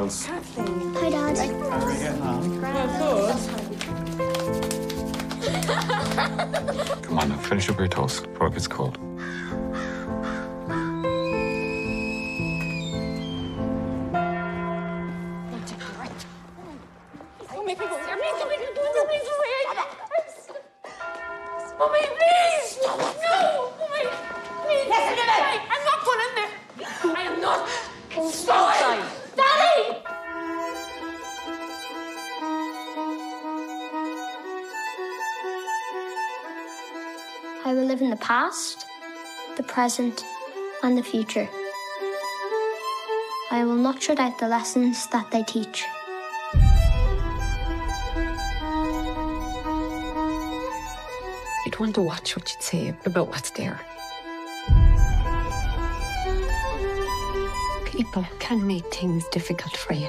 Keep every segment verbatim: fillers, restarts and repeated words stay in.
Charles. Hi, Dad. How's it going, Mum? Well, good. Come on now, finish up your toast before it gets cold. I will live in the past, the present, and the future. I will not shut out the lessons that they teach. You'd want to watch what you'd say about what's there. People can make things difficult for you.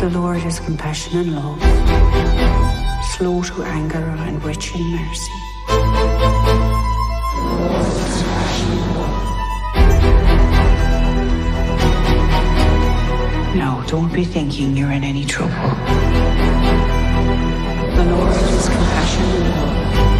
The Lord is compassion and love, slow to anger and rich in mercy. No, don't be thinking you're in any trouble. The Lord is compassion and love.